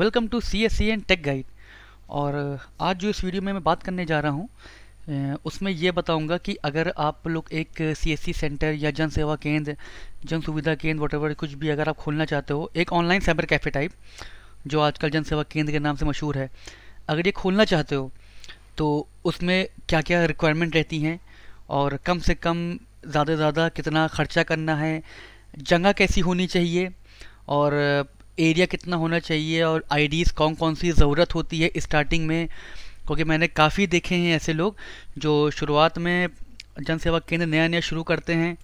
Welcome to CSC and tech guide. और आज जो इस वीडियो में मैं बात करने जा रहा हूँ उसमें ये बताऊँगा कि अगर आप लोग एक CSC सेंटर या जन सेवा केंद्र, जन सुविधा केंद्र, वटेवर कुछ भी अगर आप खोलना चाहते हो, एक ऑनलाइन साइबर कैफ़े टाइप जो आजकल जन सेवा केंद्र के नाम से मशहूर है, अगर ये खोलना चाहते हो तो उसमें क्या क्या रिक्वायरमेंट रहती हैं और कम से कम ज़्यादा से ज़्यादा कितना ख़र्चा करना है, जगह कैसी होनी चाहिए और एरिया कितना होना चाहिए और आईडीज़ कौन कौन सी ज़रूरत होती है स्टार्टिंग में, क्योंकि मैंने काफ़ी देखे हैं ऐसे लोग जो शुरुआत में जन सेवा केंद्र नया नया शुरू करते हैं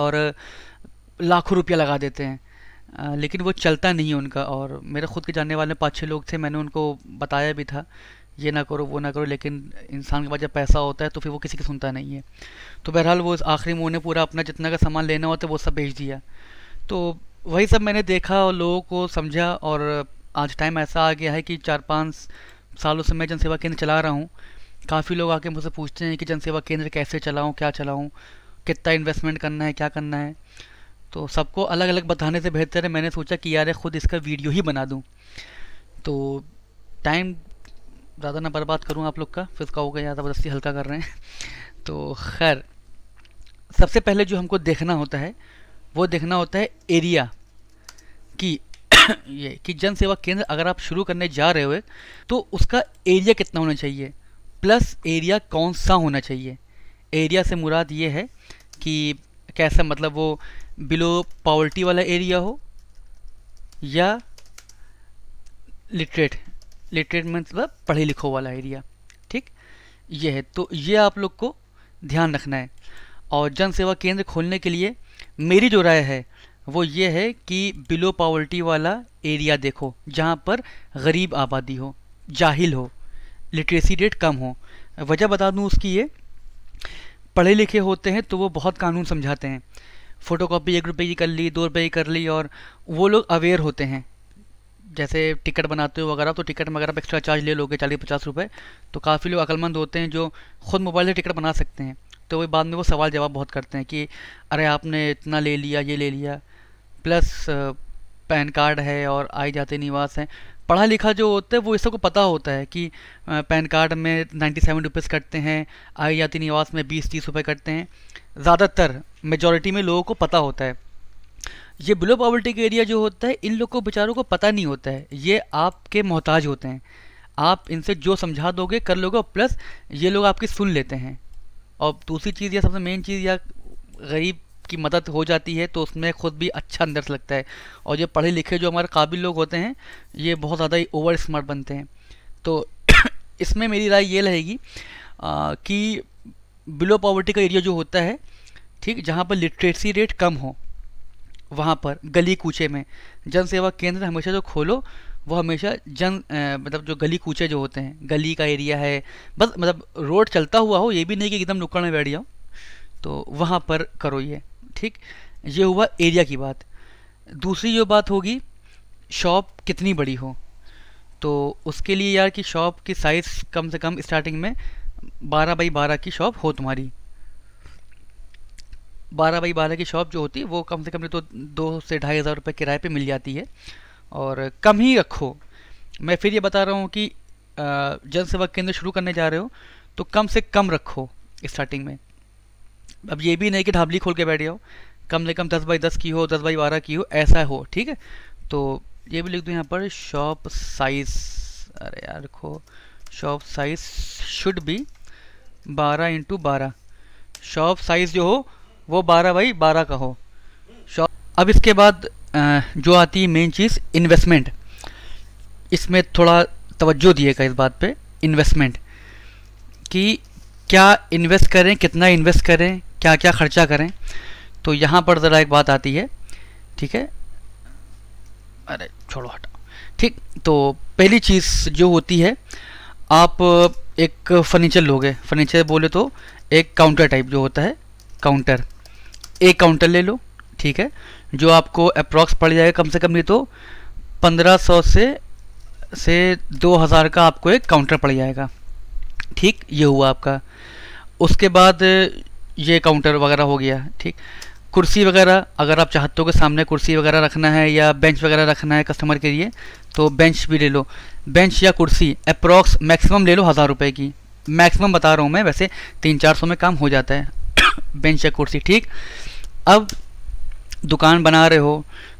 और लाखों रुपया लगा देते हैं लेकिन वो चलता नहीं है उनका। और मेरे ख़ुद के जानने वाले 5-6 लोग थे, मैंने उनको बताया भी था ये ना करो वो ना करो, लेकिन इंसान के पास जब पैसा होता है तो फिर वो किसी की सुनता नहीं है। तो बहरहाल वो आखिरी में उन्हें पूरा अपना जितना का सामान लेना होता है वो सब बेच दिया। तो वही सब मैंने देखा और लोगों को समझा, और आज टाइम ऐसा आ गया है कि 4-5 सालों से मैं जन सेवा केंद्र चला रहा हूँ। काफ़ी लोग आके मुझसे पूछते हैं कि जन सेवा केंद्र कैसे चलाऊँ, क्या चलाऊँ, कितना इन्वेस्टमेंट करना है, क्या करना है। तो सबको अलग अलग बताने से बेहतर है मैंने सोचा कि यार ख़ुद इसका वीडियो ही बना दूँ। तो टाइम ज़्यादा ना बर्बाद करूँ आप लोग का, फिर इसका होगा या ज़बरदस्ती हल्का कर रहे हैं। तो खैर, सबसे पहले जो हमको देखना होता है वो देखना होता है एरिया कि ये कि जन सेवा केंद्र अगर आप शुरू करने जा रहे हो तो उसका एरिया कितना होना चाहिए, प्लस एरिया कौन सा होना चाहिए। एरिया से मुराद ये है कि कैसा, मतलब वो बिलो पॉवर्टी वाला एरिया हो या लिटरेट मतलब पढ़े लिखो वाला एरिया, ठीक। ये है, तो ये आप लोग को ध्यान रखना है। और जन सेवा केंद्र खोलने के लिए मेरी जो राय है वो ये है कि बिलो पॉवर्टी वाला एरिया देखो, जहाँ पर गरीब आबादी हो, जाहिल हो, लिटरेसी रेट कम हो। वजह बता दूँ उसकी, ये पढ़े लिखे होते हैं तो वो बहुत कानून समझाते हैं, फ़ोटोकॉपी 1 रुपये की कर ली, 2 रुपये की कर ली, और वो लोग अवेयर होते हैं। जैसे टिकट बनाते हो वगैरह, तो टिकट में अगर आप एक्स्ट्रा चार्ज ले लोगे 40-50 रुपये, तो काफ़ी लोग अक्लमंद होते हैं जो ख़ुद मोबाइल से टिकट बना सकते हैं। तो वो बाद में वो सवाल जवाब बहुत करते हैं कि अरे आपने इतना ले लिया, ये ले लिया, प्लस पैन कार्ड है और आए जाते निवास हैं। पढ़ा लिखा जो होता है वो इस सबको पता होता है कि पैन कार्ड में 97 रुपीज़ कटते हैं, आए जाते निवास में 20-30 रुपये कटते हैं। ज़्यादातर मेजॉरिटी में लोगों को पता होता है। ये बिलो पॉवर्टी का एरिया जो होता है, इन लोग को बेचारों को पता नहीं होता है, ये आपके मोहताज होते हैं। आप इनसे जो समझा दोगे कर लोगे, प्लस ये लोग आपकी सुन लेते हैं। और दूसरी चीज़ या सबसे मेन चीज़, या गरीब की मदद हो जाती है तो उसमें ख़ुद भी अच्छा अंदर से लगता है। और ये पढ़े लिखे जो हमारे काबिल लोग होते हैं ये बहुत ज़्यादा ही ओवर स्मार्ट बनते हैं। तो इसमें मेरी राय ये रहेगी कि बिलो पॉवर्टी का एरिया जो होता है, ठीक, जहाँ पर लिटरेसी रेट कम हो, वहाँ पर गली कूचे में जन सेवा केंद्र हमेशा जो खोलो वो हमेशा मतलब जो गली कूचे जो होते हैं, गली का एरिया है, बस मतलब रोड चलता हुआ हो, ये भी नहीं कि एकदम नुक्कड़ में बैठ जाओ, तो वहाँ पर करो ये, ठीक। ये हुआ एरिया की बात। दूसरी जो बात होगी, शॉप कितनी बड़ी हो। तो उसके लिए यार कि शॉप की साइज़ कम से कम स्टार्टिंग में 12x12 की शॉप हो तुम्हारी। 12x12 की शॉप जो होती है वो कम से कम तो 2 से 2,500 रुपये किराए पे मिल जाती है, और कम ही रखो। मैं फिर ये बता रहा हूँ कि जन सेवा केंद्र शुरू करने जा रहे हो तो कम से कम रखो स्टार्टिंग में। अब ये भी नहीं कि ढाबली खोल के बैठ जाओ, कम से कम 10x10 की हो, 10x12 की हो, ऐसा हो, ठीक है। तो ये भी लिख दो यहाँ पर, शॉप साइज़, अरे यार रखो, shop size should be 12x12। Shop size जो हो वो 12x12 का हो शॉप। अब इसके बाद जो आती है मेन चीज़, इन्वेस्टमेंट। इसमें थोड़ा तवज्जो दिएगा इस बात पे, इन्वेस्टमेंट कि क्या इन्वेस्ट करें, कितना इन्वेस्ट करें, क्या क्या खर्चा करें। तो यहाँ पर ज़रा एक बात आती है, ठीक है, अरे छोड़ो हटाओ, ठीक। तो पहली चीज़ जो होती है, आप एक फर्नीचर लोगे, फर्नीचर बोले तो एक काउंटर टाइप जो होता है, काउंटर, एक काउंटर ले लो, ठीक है, जो आपको अप्रॉक्स पड़ जाएगा कम से कम नहीं तो 1500 से 2000 का आपको एक काउंटर पड़ जाएगा, ठीक। ये हुआ आपका। उसके बाद ये काउंटर वगैरह हो गया, ठीक। कुर्सी वगैरह, अगर आप चाहते हो कि सामने कुर्सी वगैरह रखना है या बेंच वगैरह रखना है कस्टमर के लिए, तो बेंच भी ले लो, बेंच या कुर्सी अप्रॉक्स मैक्सिमम ले लो 1000 रुपये की, मैक्सिमम बता रहा हूँ मैं, वैसे 300-400 में काम हो जाता है बेंच या कुर्सी। ठीक, अब दुकान बना रहे हो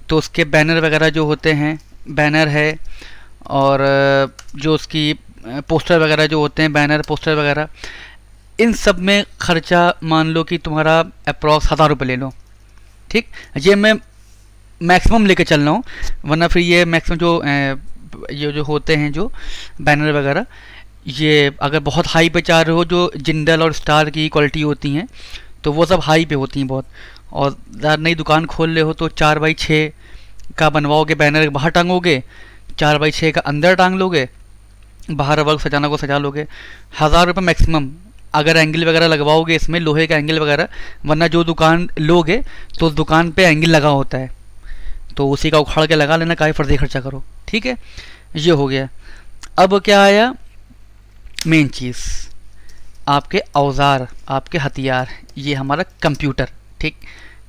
तो उसके बैनर वगैरह जो होते हैं, बैनर है और जो उसकी पोस्टर वगैरह जो होते हैं, बैनर पोस्टर वगैरह, इन सब में ख़र्चा मान लो कि तुम्हारा अप्रॉक्स 1000 रुपये ले लो। ठीक, ये मैं मैक्सिमम लेके चल रहा हूँ, वरना फिर ये मैक्सिमम जो होते हैं जो बैनर वगैरह, ये अगर बहुत हाई पे चाह रहे हो, जो जिंदल और स्टार की क्वालिटी होती हैं, तो वो सब हाई पे होती हैं बहुत। और नई दुकान खोल रहे हो तो 4x6 का बनवाओगे, बैनर बाहर टांगोगे, 4x6 का अंदर टांग लोगे, बाहर वर्क सजाना को सजा लोगे, 1000 रुपये मैक्सिमम। अगर एंगल वगैरह लगवाओगे इसमें, लोहे का एंगल वगैरह, वरना जो दुकान लोगे तो उस दुकान पे एंगल लगा होता है, तो उसी का उखाड़ के लगा लेना, काफ़ी फर्जी खर्चा करो। ठीक है, ये हो गया। अब क्या आया मेन चीज़, आपके औज़ार, आपके हथियार, ये हमारा कंप्यूटर। ठीक,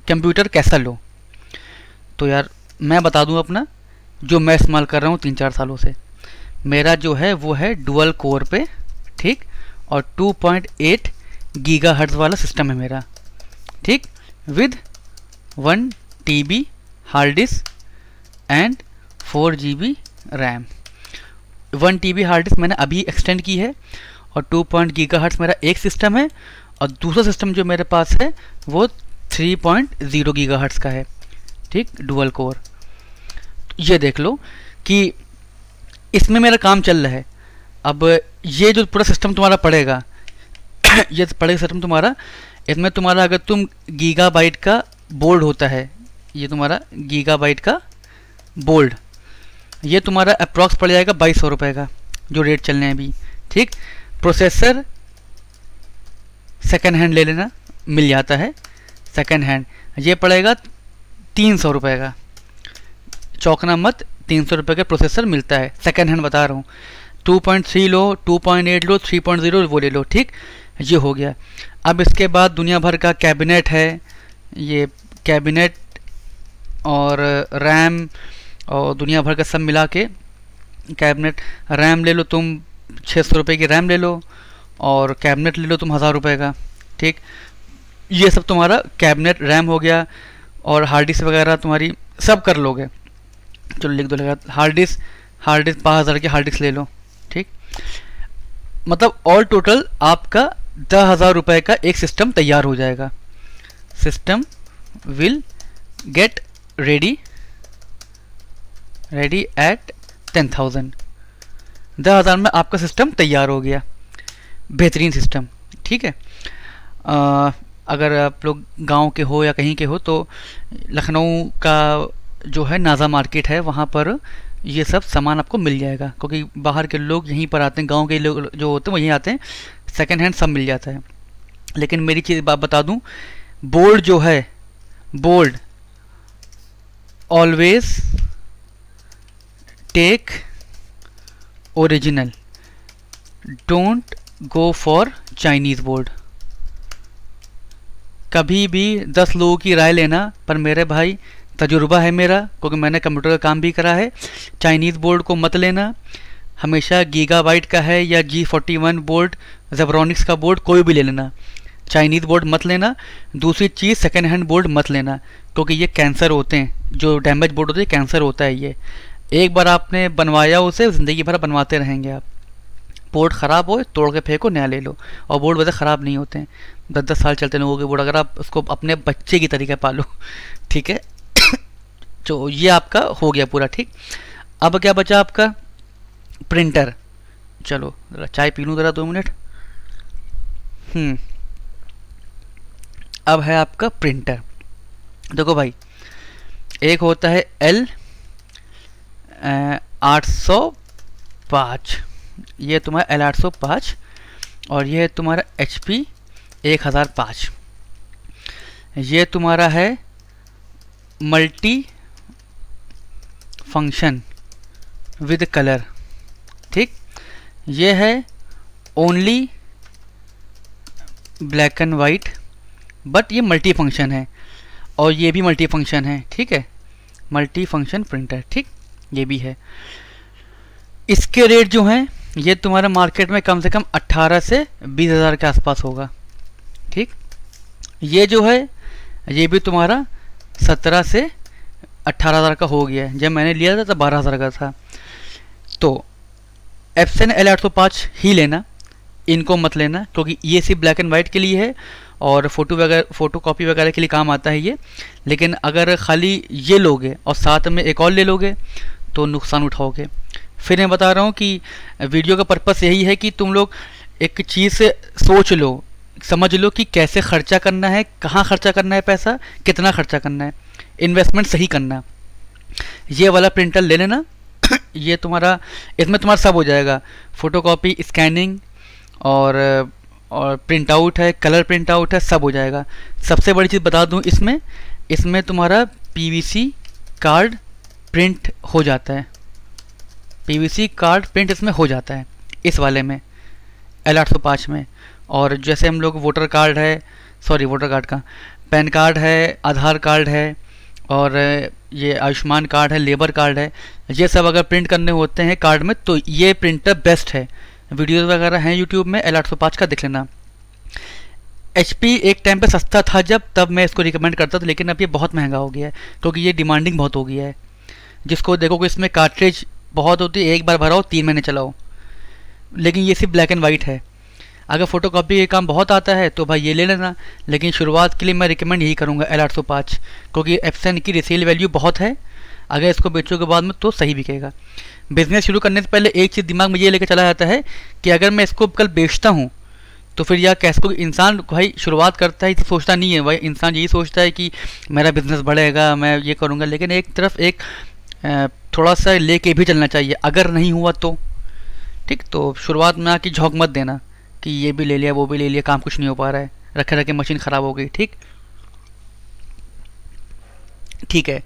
कंप्यूटर कैसा लो, तो यार मैं बता दूं अपना, जो मैं इस्तेमाल कर रहा हूँ 3-4 सालों से, मेरा जो है वो है डुअल कोर पे। ठीक, और 2.8 गीगाहर्ट्ज़ वाला सिस्टम है मेरा। ठीक, with 1 TB hard disk and 4 GB RAM. 1 TB hard disk मैंने अभी एक्सटेंड की है, और 2 गीगाहर्ट्ज़ मेरा एक सिस्टम है, और दूसरा सिस्टम जो मेरे पास है वो 3.0 गीगाहर्ट्ज़ का है। ठीक, डुअल कोर। ये देख लो कि इसमें मेरा काम चल रहा है। अब ये जो पूरा सिस्टम तुम्हारा पड़ेगा ये पड़ेगा सिस्टम तुम्हारा, इसमें तुम्हारा अगर तुम गीगाबाइट का बोर्ड होता है, ये तुम्हारा गीगाबाइट का बोर्ड, ये तुम्हारा अप्रॉक्स पड़ जाएगा 2200 रुपये का, जो रेट चल रहे हैं अभी। ठीक, प्रोसेसर सेकेंड हैंड ले लेना, मिल जाता है सेकेंड हैंड, ये पड़ेगा 300 रुपये का। चौकना मत, 300 रुपये का प्रोसेसर मिलता है सेकेंड हैंड, बता रहा हूँ। 2.3 लो, 2.8 लो, 3.0 वो ले लो। ठीक, ये हो गया। अब इसके बाद दुनिया भर का कैबिनेट है, ये कैबिनेट और रैम और दुनिया भर का सब मिला के कैबिनेट। रैम ले लो तुम, 600 रुपये की रैम ले लो, और कैबिनेट ले लो तुम 1000 रुपये का। ठीक, ये सब तुम्हारा कैबिनेट, रैम हो गया, और हार्ड डिस्क वगैरह तुम्हारी सब कर लोगे। चलो लिख दो लगा, हार्ड डिस्क 5000 की हार्ड डिस्क ले लो। ठीक, मतलब ऑल टोटल आपका 10,000 रुपये का एक सिस्टम तैयार हो जाएगा। System will get ready at 10,000। 10,000 में आपका सिस्टम तैयार हो गया, बेहतरीन सिस्टम। ठीक है, अगर आप लोग गांव के हो या कहीं के हो, तो लखनऊ का जो है नाज़ा मार्केट है, वहाँ पर ये सब सामान आपको मिल जाएगा, क्योंकि बाहर के लोग यहीं पर आते हैं, गांव के लोग जो होते हैं वहीं आते हैं, सेकेंड हैंड सब मिल जाता है। लेकिन मेरी चीज़ बात बता दूँ, बोर्ड जो है, board always take original, don't go for Chinese board. कभी भी 10 लोगों की राय लेना, पर मेरे भाई तजुर्बा है मेरा, क्योंकि मैंने कंप्यूटर का काम भी करा है, चाइनीज़ बोर्ड को मत लेना। हमेशा गीगाबाइट का है या G41 बोर्ड, जेब्रोनिक्स का बोर्ड, कोई भी ले लेना, चाइनीज़ बोर्ड मत लेना। दूसरी चीज़, सेकेंड हैंड बोर्ड मत लेना, क्योंकि ये कैंसर होते हैं, जो डैमेज बोर्ड होते हैं कैंसर होता है। ये एक बार आपने बनवाया उसे ज़िंदगी भर बनवाते रहेंगे आप। बोर्ड ख़राब हो, तोड़ के फेंको, नया ले लो। और बोर्ड वैसे ख़राब नहीं होते हैं, 10-10 साल चलते लोगों के बोर्ड, अगर आप उसको अपने बच्चे की तरीके पालो। ठीक है, तो ये आपका हो गया पूरा। ठीक, अब क्या बचा आपका प्रिंटर। चलो ज़रा चाय पी लूँ ज़रा 2 मिनट। अब है आपका प्रिंटर। देखो भाई, एक होता है L805, ये तुम्हारा L805, और ये तुम्हारा HP 1005। ये तुम्हारा है मल्टी फंक्शन विद कलर। ठीक, ये है only black and white, but ये मल्टी फंक्शन है। और ये भी मल्टी फंक्शन है, ठीक है, मल्टी फंक्शन प्रिंटर, ठीक, ये भी है। इसके रेट जो हैं ये तुम्हारे मार्केट में कम से कम 18 से 20,000 के आसपास होगा, ठीक। ये जो है ये भी तुम्हारा 17 से 18,000 का हो गया है, जब मैंने लिया था तब 12,000 का था। तो एप्सन L805 ही लेना, इनको मत लेना, क्योंकि ये सिर्फ ब्लैक एंड वाइट के लिए है और फ़ोटो वगैरह फ़ोटो कॉपी वगैरह के लिए काम आता है ये। लेकिन अगर खाली ये लोगे और साथ में एक और ले लोगे तो नुकसान उठाओगे। फिर मैं बता रहा हूँ कि वीडियो का पर्पस यही है कि तुम लोग एक चीज़ से सोच लो, समझ लो कि कैसे खर्चा करना है, कहाँ खर्चा करना है पैसा, कितना खर्चा करना है, इन्वेस्टमेंट सही करना। ये वाला प्रिंटर ले लेना, ये तुम्हारा, इसमें तुम्हारा सब हो जाएगा, फ़ोटोकॉपी, स्कैनिंग और प्रिंट आउट है, कलर प्रिंट आउट है, सब हो जाएगा। सबसे बड़ी चीज़ बता दूं, इसमें तुम्हारा पीवीसी कार्ड प्रिंट हो जाता है, पीवीसी कार्ड प्रिंट इसमें हो जाता है, इस वाले में L805 में। और जैसे हम लोग वोटर कार्ड है, सॉरी वोटर कार्ड का, पैन कार्ड है, आधार कार्ड है और ये आयुष्मान कार्ड है, लेबर कार्ड है, ये सब अगर प्रिंट करने होते हैं कार्ड में तो ये प्रिंटर बेस्ट है। वीडियोस वगैरह हैं यूट्यूब में L805 का, देख लेना। HP एक टाइम पे सस्ता था जब, तब मैं इसको रिकमेंड करता था, लेकिन अब ये बहुत महंगा हो गया है क्योंकि ये डिमांडिंग बहुत हो गया है। जिसको देखोगे इसमें कार्ट्रिज बहुत होती है, एक बार भराओ 3 महीने चलाओ। लेकिन ये सिर्फ ब्लैक एंड वाइट है। अगर फ़ोटोकॉपी का काम बहुत आता है तो भाई ये ले लेना, लेकिन शुरुआत के लिए मैं रिकमेंड यही करूँगा L805, क्योंकि एप्सन की रिसेल वैल्यू बहुत है। अगर इसको बेचोगे बाद में तो सही बिकेगा। बिज़नेस शुरू करने से पहले एक चीज़ दिमाग में ये लेकर चला जाता है कि अगर मैं इसको कल बेचता हूँ तो फिर या कैसे, को इंसान भाई शुरुआत करता है तो सोचता नहीं है भाई, इंसान यही सोचता है कि मेरा बिज़नेस बढ़ेगा, मैं ये करूँगा। लेकिन एक तरफ एक थोड़ा सा ले कर भी चलना चाहिए, अगर नहीं हुआ तो ठीक। तो शुरुआत में आके झोंक मत देना कि ये भी ले लिया वो भी ले लिया, काम कुछ नहीं हो पा रहा है, रखे रखे मशीन ख़राब हो गई, ठीक ठीक है।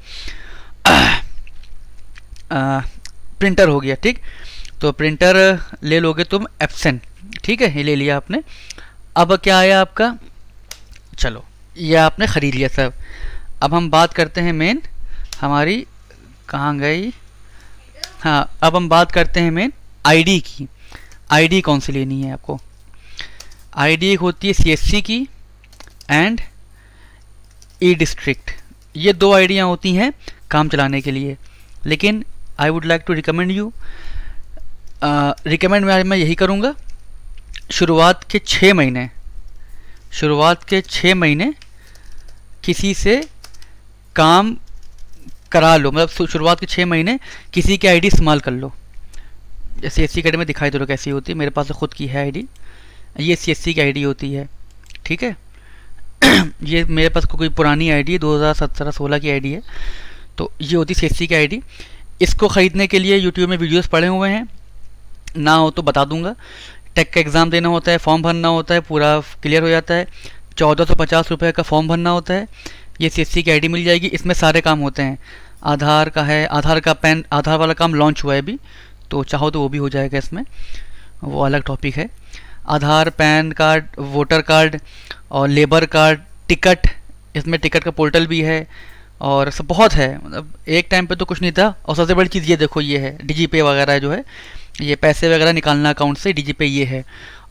प्रिंटर हो गया, ठीक। तो प्रिंटर ले लोगे तुम एप्सन, ठीक है, ये ले लिया आपने। अब क्या आया आपका, चलो ये आपने ख़रीद लिया सब। अब हम बात करते हैं मेन, हमारी कहाँ गई, हाँ, अब हम बात करते हैं मेन आईडी की। आईडी कौन सी लेनी है आपको? आईडी एक होती है CSC की एंड e-district, ये दो आईडियाँ होती हैं काम चलाने के लिए। लेकिन I would like to recommend you, recommend मैं यही करूँगा, शुरुआत के 6 महीने किसी से काम करा लो, मतलब शुरुआत के 6 महीने किसी की आईडी इस्तेमाल कर लो। जैसे CSC कार्ड में दिखाई दे रहा कैसी होती है, मेरे पास खुद की है आईडी, ये CSC की आईडी होती है, ठीक है। ये मेरे पास कोई पुरानी आईडी है, 2017-16 की आईडी है, तो ये होती CSC की आईडी। इसको ख़रीदने के लिए यूट्यूब में वीडियोस पड़े हुए हैं, ना हो तो बता दूंगा। टेक का एग्ज़ाम देना होता है, फॉर्म भरना होता है, पूरा क्लियर हो जाता है। 1450 रुपये का फॉर्म भरना होता है, ये CSC की आईडी मिल जाएगी। इसमें सारे काम होते हैं, आधार का है, आधार का पैन, आधार वाला काम लॉन्च हुआ है अभी, तो चाहो तो वो भी हो जाएगा, इसमें वो अलग टॉपिक है। Aadhaar, pan card, voter card और लेबर कार्ड, टिकट, इसमें टिकट का पोर्टल भी है और सब बहुत है। मतलब एक टाइम पे तो कुछ नहीं था। और सबसे बड़ी चीज़ ये देखो, ये है Digipay वगैरह जो है, ये पैसे वगैरह निकालना अकाउंट से, Digipay ये है।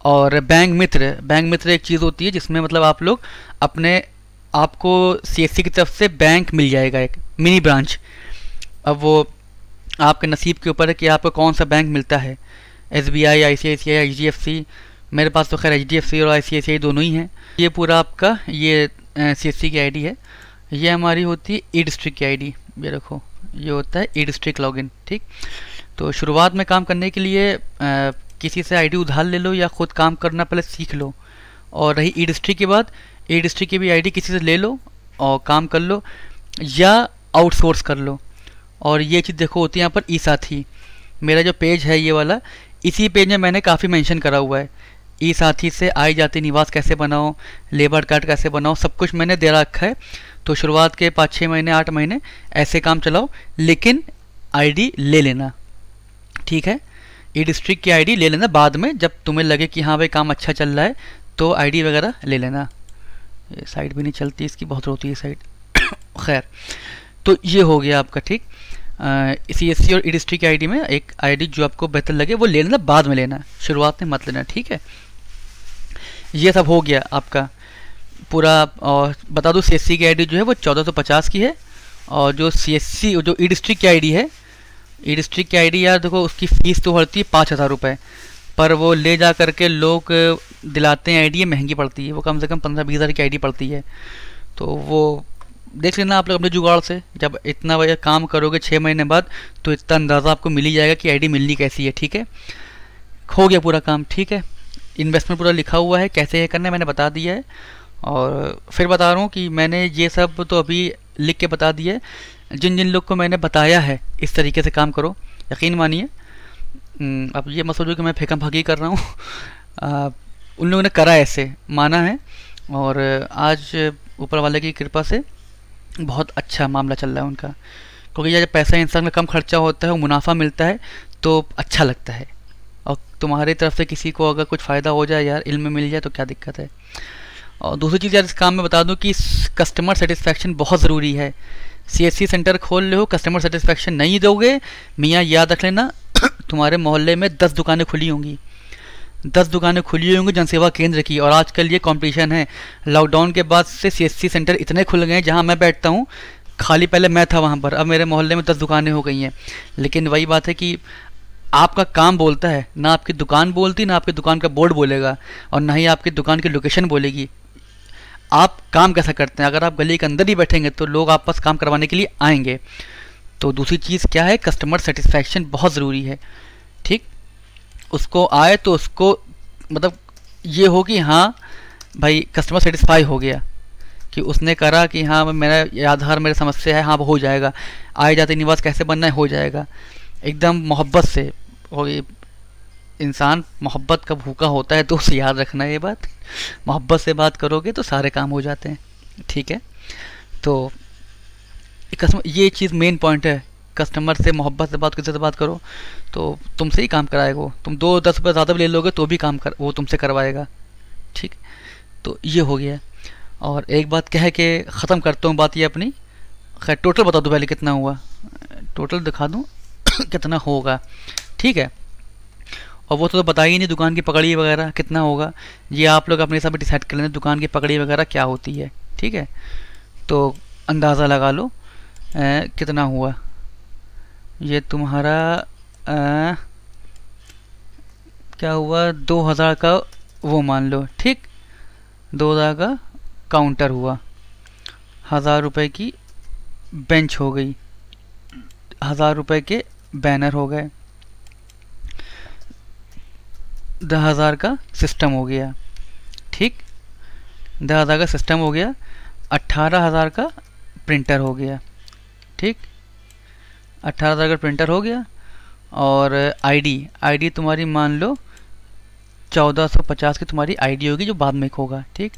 और बैंक मित्र एक चीज़ होती है जिसमें मतलब आप लोग अपने आपको CSC की तरफ से बैंक मिल जाएगा, एक मिनी ब्रांच। अब वो आपके नसीब के ऊपर है कि आपको कौन सा बैंक मिलता है, SBI, ICICI, HDFC। मेरे पास तो खैर HDFC और ICICI दोनों ही हैं। ये पूरा आपका ये CSC की आईडी है। ये हमारी होती है e-district की आईडी, ये रखो, ये होता है e-district लॉगिन, ठीक। तो शुरुआत में काम करने के लिए किसी से आईडी उधार ले लो या ख़ुद काम करना पहले सीख लो। और रही e-district की बात, e-district की भी आईडी किसी से ले लो और काम कर लो या आउटसोर्स कर लो। और ये चीज़ देखो होती है यहाँ पर e-साथी, मेरा जो पेज है ये वाला, इसी पेज में मैंने काफ़ी मेंशन करा हुआ है। e-साथी से आई जाती निवास कैसे बनाओ, लेबर कार्ड कैसे बनाओ, सब कुछ मैंने दे रखा है। तो शुरुआत के 5-6 महीने 8 महीने ऐसे काम चलाओ, लेकिन आईडी ले लेना, ठीक है। e-district की आईडी ले लेना बाद में, जब तुम्हें लगे कि हाँ भाई काम अच्छा चल रहा है तो आईडी वगैरह ले लेना। ये साइड भी नहीं चलती इसकी, बहुत रोती है साइड। खैर, तो ये हो गया आपका ठीक CSC और e-district की आईडी में एक आईडी जो आपको बेहतर लगे वो ले लेना, बाद में लेना, शुरुआत में मत लेना, ठीक है। ये सब हो गया आपका पूरा। और बता दूँ CSC की आईडी जो है वो 1450 की है, और जो CSC जो e-district की आईडी है, e-district की आईडी यार देखो उसकी फ़ीस तो बढ़ती है 5000 रुपये, पर वो ले जा करके लोग दिलाते हैं आईडी, महंगी पड़ती है, वो कम से कम 15-20 हज़ार की आईडी पड़ती है। तो वो देख लेना आप लोग अपने जुगाड़ से, जब इतना बजे काम करोगे 6 महीने बाद तो इतना अंदाज़ा आपको मिल ही जाएगा कि आईडी मिलनी कैसी है, ठीक है। हो गया पूरा काम, ठीक है। इन्वेस्टमेंट पूरा लिखा हुआ है, कैसे है करना है मैंने बता दिया है, और फिर बता रहा हूँ कि मैंने ये सब तो अभी लिख के बता दिया है। जिन जिन लोग को मैंने बताया है इस तरीके से काम करो, यकीन मानिए, अब ये मत सोचो कि मैं फेंका फाकी कर रहा हूँ, उन लोगों ने करा ऐसे माना है, और आज ऊपर वाले की कृपा से बहुत अच्छा मामला चल रहा है उनका, क्योंकि जब पैसा इंसान का कम खर्चा होता है और मुनाफा मिलता है तो अच्छा लगता है। और तुम्हारी तरफ से किसी को अगर कुछ फ़ायदा हो जाए यार, इल्म मिल जाए तो क्या दिक्कत है। और दूसरी चीज़ यार इस काम में बता दूं कि कस्टमर सेटिस्फेक्शन बहुत ज़रूरी है। CSC सेंटर खोल ले हो, कस्टमर सेटिस्फेक्शन नहीं दोगे मियाँ, याद रख लेना तुम्हारे मोहल्ले में 10 दुकानें खुली होंगी, 10 दुकानें खुली होंगी जनसेवा केंद्र की। और आजकल ये कंपटीशन है, लॉकडाउन के बाद से CSC सेंटर इतने खुल गए हैं, जहाँ मैं बैठता हूँ खाली, पहले मैं था वहाँ पर, अब मेरे मोहल्ले में 10 दुकानें हो गई हैं। लेकिन वही बात है कि आपका काम बोलता है, ना आपकी दुकान बोलती, ना आपकी दुकान का बोर्ड बोलेगा, और ना ही आपकी दुकान की लोकेशन बोलेगी। आप काम कैसा करते हैं, अगर आप गली के अंदर ही बैठेंगे तो लोग आप पास काम करवाने के लिए आएंगे। तो दूसरी चीज़ क्या है, कस्टमर सेटिस्फेक्शन बहुत ज़रूरी है, ठीक। उसको आए तो उसको मतलब ये हो कि हाँ भाई कस्टमर सेटिस्फाई हो गया, कि उसने करा कि हाँ मेरा आधार मेरी समस्या है, हाँ हो जाएगा, आए जाते निवास कैसे बनना है हो जाएगा, एकदम मोहब्बत से। और इंसान मोहब्बत का भूखा होता है, तो उसे याद रखना ये बात, मोहब्बत से बात करोगे तो सारे काम हो जाते हैं, ठीक है। तो ये चीज़ मेन पॉइंट है, कस्टमर से मोहब्बत से बात, किसी से बात करो तो तुमसे ही काम कराएगा वो। तुम 2-10 रुपये ज़्यादा ले लोगे तो भी काम वो तुमसे करवाएगा, ठीक। तो ये हो गया। और एक बात कह के ख़त्म करता हूँ बात ये अपनी, खैर टोटल बता दूँ पहले कितना हुआ, टोटल दिखा दूँ कितना होगा, ठीक है। और वो तो बता ही नहीं दुकान की पकड़ी वगैरह कितना होगा, ये आप लोग अपने हिसाब से डिसाइड कर लेना, दुकान की पकड़ी वगैरह क्या होती है, ठीक है। तो अंदाज़ा लगा लो कितना हुआ ये तुम्हारा, क्या हुआ 2000 का वो मान लो, ठीक 2000 का काउंटर हुआ, 1000 रुपये की बेंच हो गई, 1000 रुपये के बैनर हो गए, 10,000 का सिस्टम हो गया, ठीक 10,000 का सिस्टम हो गया, 18,000 का प्रिंटर हो गया, ठीक 18,000 का प्रिंटर हो गया। और आईडी तुम्हारी मान लो 1450 की तुम्हारी आईडी होगी, जो बाद में होगा, ठीक।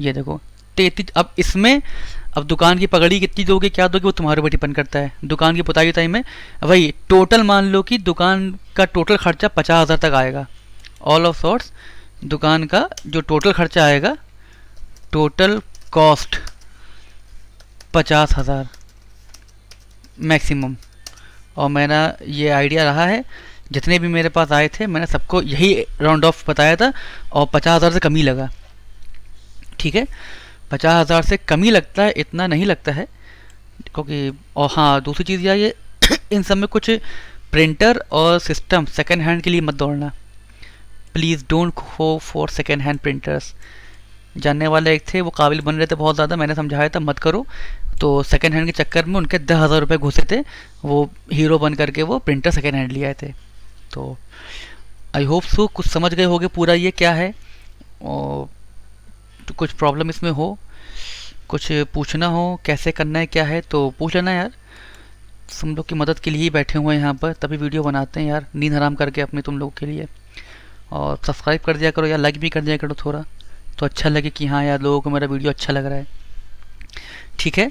ये देखो 33। अब इसमें अब दुकान की पगड़ी कितनी दोगे, क्या दोगे, वो तुम्हारे ऊपर डिपेंड करता है, दुकान की पुताई उताई में। वही टोटल मान लो कि दुकान का टोटल खर्चा 50,000 तक आएगा, ऑल ऑफ सॉर्ट्स दुकान का जो टोटल खर्चा आएगा, टोटल कॉस्ट 50,000 मैक्सिमम। और मेरा ये आइडिया रहा है, जितने भी मेरे पास आए थे मैंने सबको यही राउंड ऑफ बताया था, और 50,000 से कम ही लगा, ठीक है। 50,000 से कम ही लगता है, इतना नहीं लगता है क्योंकि। और हाँ दूसरी चीज़ यार, ये इन सब में कुछ प्रिंटर और सिस्टम सेकेंड हैंड के लिए मत दौड़ना, please don't go for second hand printers. जानने वाले एक थे, वो काबिल बन रहे थे बहुत ज़्यादा, मैंने समझाया था मत करो, तो सेकेंड हैंड के चक्कर में उनके 10,000 रुपये घुसे थे, वो हीरो बन करके वो प्रिंटर सेकेंड हैंड ले आए थे। तो आई होप सो कुछ समझ गए होगे पूरा ये क्या है, और कुछ प्रॉब्लम इसमें हो, कुछ पूछना हो कैसे करना है क्या है तो पूछ लेना यार, तुम लोग की मदद के लिए ही बैठे हुए हैं यहाँ पर, तभी वीडियो बनाते हैं यार, नींद हराम करके अपने तुम लोग के लिए। और सब्सक्राइब कर दिया करो यार, लाइक भी कर दिया करो थोड़ा, तो अच्छा लगे कि हाँ यार लोगों को मेरा वीडियो अच्छा लग रहा है, ठीक है।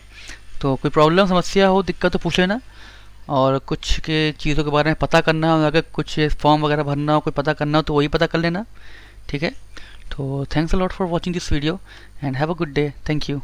तो कोई प्रॉब्लम समस्या हो दिक्कत तो पूछ लेना, और कुछ के चीज़ों के बारे में पता करना हो, अगर कुछ फॉर्म वगैरह भरना हो, कोई पता करना हो तो वही पता कर लेना, ठीक है। तो thanks a lot for watching this video and have a good day, thank you.